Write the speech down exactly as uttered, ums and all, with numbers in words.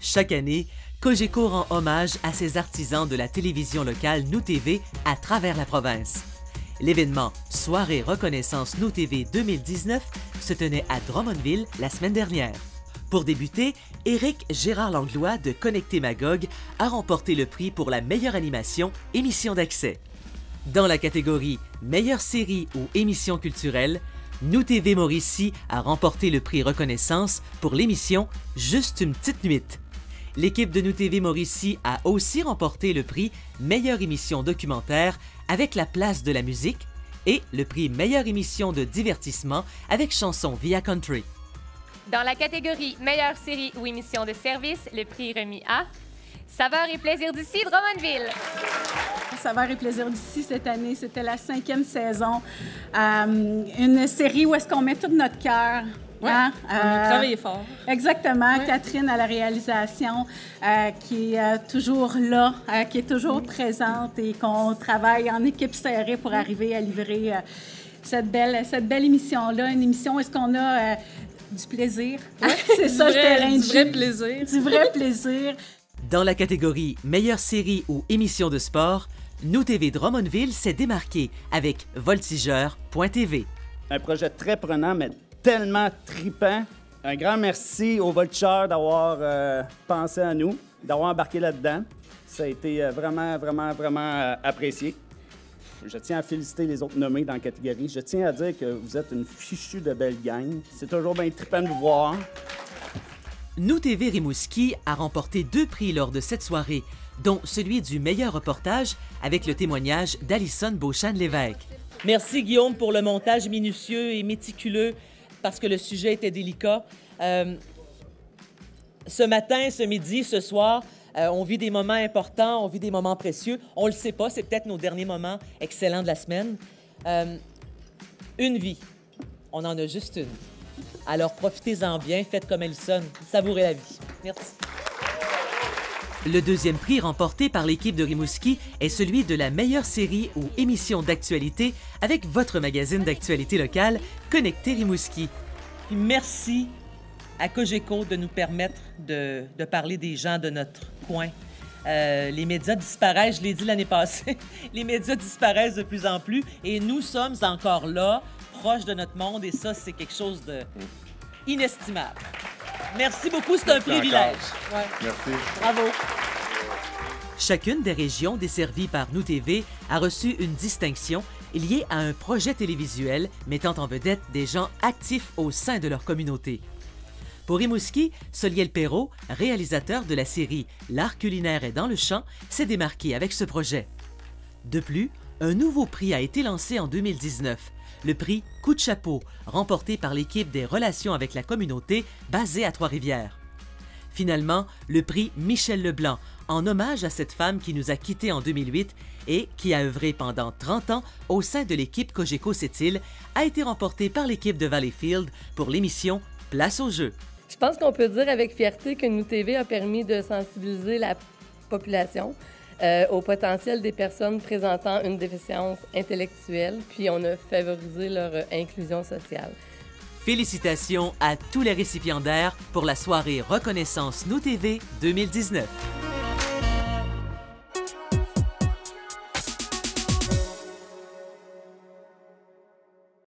Chaque année, Cogeco rend hommage à ses artisans de la télévision locale NousTV à travers la province. L'événement Soirée reconnaissance NousTV deux mille dix-neuf se tenait à Drummondville la semaine dernière. Pour débuter, Éric Gérard Langlois de Connecté Magog a remporté le prix pour la meilleure animation émission d'accès. Dans la catégorie meilleure série ou émission culturelle, NousTV Mauricie a remporté le prix reconnaissance pour l'émission Juste une petite nuit. L'équipe de NousTV Mauricie a aussi remporté le prix meilleure émission documentaire avec La place de la musique et le prix meilleure émission de divertissement avec chanson via country. Dans la catégorie meilleure série ou émission de service, le prix est remis à Saveurs et plaisirs d'ici, Drummondville. Saveurs et plaisirs d'ici, cette année, c'était la cinquième saison. Euh, une série où est-ce qu'on met tout notre cœur. Oui, hein? On a travaillé fort. Exactement. Oui. Catherine à la réalisation, euh, qui est euh, toujours là, euh, qui est toujours oui. présente et qu'on travaille en équipe serrée pour oui. arriver à livrer euh, cette belle, cette belle émission-là. Une émission, est-ce qu'on a euh, du plaisir? Oui. C'est ça, je t'ai Du vrai plaisir. Du vrai plaisir. Dans la catégorie meilleure série ou émission de sport, NousTV Drummondville s'est démarqué avec Voltigeur point T V. Un projet très prenant, mais tellement trippant. Un grand merci aux Voltigeurs d'avoir euh, pensé à nous, d'avoir embarqué là-dedans. Ça a été euh, vraiment, vraiment, vraiment euh, apprécié. Je tiens à féliciter les autres nommés dans la catégorie. Je tiens à dire que vous êtes une fichue de belle gang. C'est toujours bien trippant de vous voir. NousTV Rimouski a remporté deux prix lors de cette soirée, dont celui du meilleur reportage avec le témoignage d'Alison Beauchamp-Lévesque. Merci Guillaume pour le montage minutieux et méticuleux parce que le sujet était délicat. Euh, ce matin, ce midi, ce soir, euh, on vit des moments importants, on vit des moments précieux. On le sait pas, c'est peut-être nos derniers moments excellents de la semaine. Euh, une vie, on en a juste une. Alors, profitez-en bien, faites comme Ellison, savourez la vie. Merci. Le deuxième prix remporté par l'équipe de Rimouski est celui de la meilleure série ou émission d'actualité avec votre magazine d'actualité locale, Connecté Rimouski. Puis merci à Cogeco de nous permettre de, de parler des gens de notre coin. Euh, les médias disparaissent, je l'ai dit l'année passée, les médias disparaissent de plus en plus et nous sommes encore là, proches de notre monde et ça, c'est quelque chose de inestimable. Merci beaucoup, c'est un privilège. Ouais. Merci. Bravo. Chacune des régions desservies par NousTV a reçu une distinction liée à un projet télévisuel mettant en vedette des gens actifs au sein de leur communauté. Pour Rimouski, Soliel Perrault, réalisateur de la série L'art culinaire est dans le champ, s'est démarqué avec ce projet. De plus, un nouveau prix a été lancé en deux mille dix-neuf. Le prix Coup de chapeau, remporté par l'équipe des relations avec la communauté basée à Trois-Rivières. Finalement, le prix Michel Leblanc, en hommage à cette femme qui nous a quittés en deux mille huit et qui a œuvré pendant trente ans au sein de l'équipe Cogeco-Sept-Îles, a été remporté par l'équipe de Valleyfield pour l'émission Place au jeu. Je pense qu'on peut dire avec fierté que NousTV a permis de sensibiliser la population Euh, au potentiel des personnes présentant une déficience intellectuelle, puis on a favorisé leur euh, inclusion sociale. Félicitations à tous les récipiendaires pour la soirée Reconnaissance NousTV deux mille dix-neuf.